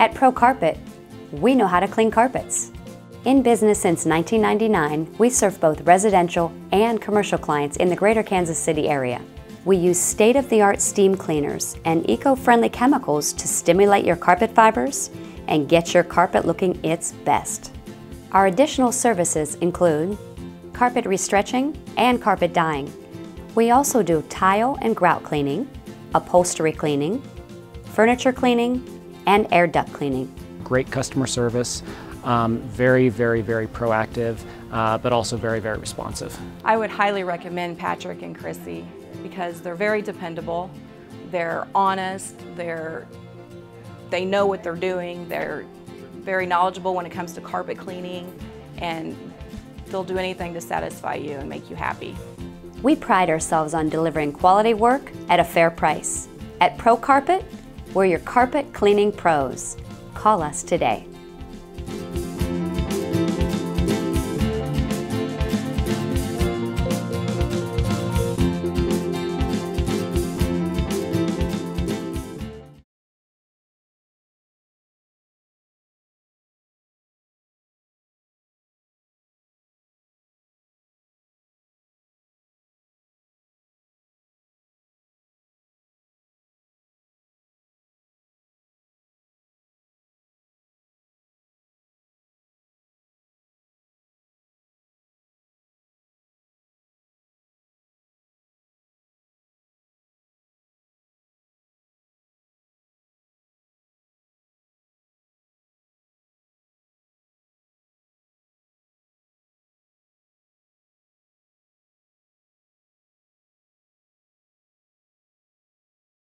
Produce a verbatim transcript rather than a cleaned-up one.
At Pro Carpet, we know how to clean carpets. In business since nineteen ninety-nine, we serve both residential and commercial clients in the greater Kansas City area. We use state-of-the-art steam cleaners and eco-friendly chemicals to stimulate your carpet fibers and get your carpet looking its best. Our additional services include carpet restretching and carpet dyeing. We also do tile and grout cleaning, upholstery cleaning, furniture cleaning, and air duct cleaning. Great customer service, um, very, very, very proactive, uh, but also very, very responsive. I would highly recommend Patrick and Chrissy because they're very dependable, they're honest, they're, they know what they're doing, they're very knowledgeable when it comes to carpet cleaning, and they'll do anything to satisfy you and make you happy. We pride ourselves on delivering quality work at a fair price. At Pro Carpet, we're your carpet cleaning pros. Call us today.